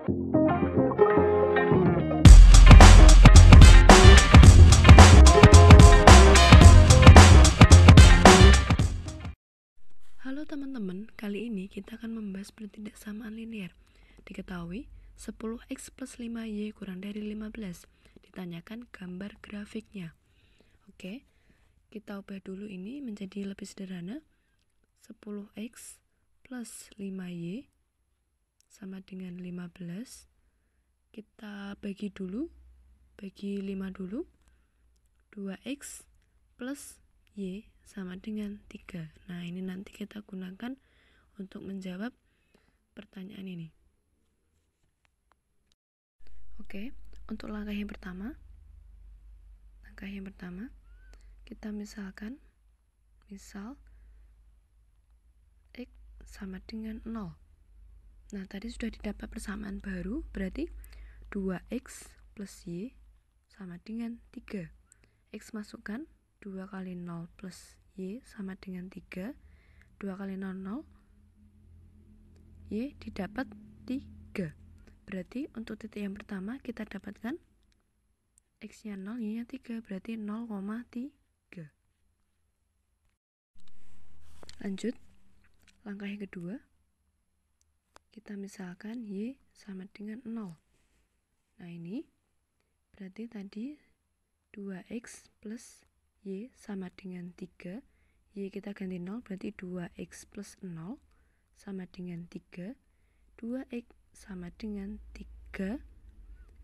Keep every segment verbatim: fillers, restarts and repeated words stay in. Halo teman-teman, kali ini kita akan membahas pertidaksamaan linear. Diketahui sepuluh x plus lima y kurang dari lima belas. Ditanyakan gambar grafiknya. Oke, kita ubah dulu ini menjadi lebih sederhana. sepuluh x plus lima y sama dengan lima belas. Kita bagi dulu, bagi lima dulu. dua x plus y sama dengan tiga. Nah, ini nanti kita gunakan untuk menjawab pertanyaan ini. Oke, untuk langkah yang pertama, langkah yang pertama, kita misalkan, misal, X sama dengan nol. Nah, tadi sudah didapat persamaan baru, berarti dua x plus Y sama dengan tiga. X masukkan, dua kali nol plus Y sama dengan tiga. dua kali nol, nol. Y didapat tiga. Berarti untuk titik yang pertama kita dapatkan X-nya nol, Y-nya tiga. Berarti nol koma tiga. Lanjut. Langkah yang kedua. Kita misalkan Y sama dengan nol. Nah ini berarti tadi dua x plus Y sama dengan tiga. Y kita ganti nol, berarti dua x plus nol sama dengan tiga. dua x sama dengan tiga.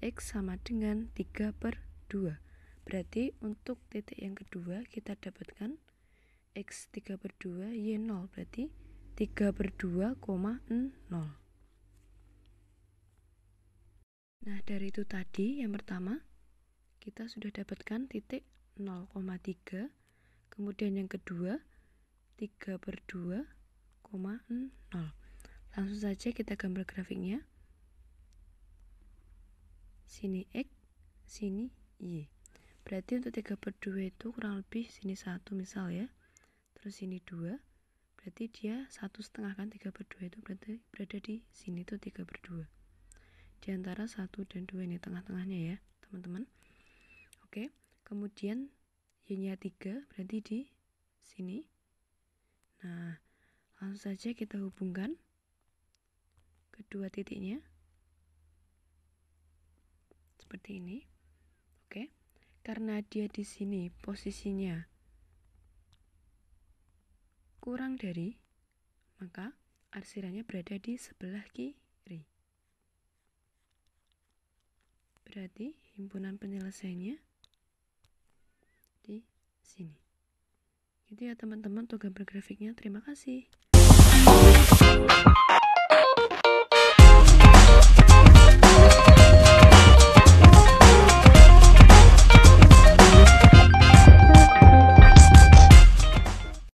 X sama dengan tiga per dua. Berarti untuk titik yang kedua kita dapatkan X tiga per dua, Y nol. Berarti tiga per dua, nol. Nah dari itu tadi yang pertama kita sudah dapatkan titik nol koma tiga, kemudian yang kedua tiga per dua, nol. Langsung saja kita gambar grafiknya. Sini X, sini Y. Berarti untuk tiga per dua itu kurang lebih sini satu misal ya, terus sini dua, berarti dia satu setengah kan, tiga per dua itu berarti berada di sini tuh tiga per dua. Di antara satu dan dua ini tengah-tengahnya ya teman-teman. Oke. Kemudian Y-nya tiga, berarti di sini. Nah, langsung saja kita hubungkan kedua titiknya. Seperti ini. Oke. Karena dia di sini posisinya kurang dari, maka arsirannya berada di sebelah kiri. Berarti himpunan penyelesaiannya di sini. Gitu ya teman-teman untuk gambar grafiknya. Terima kasih.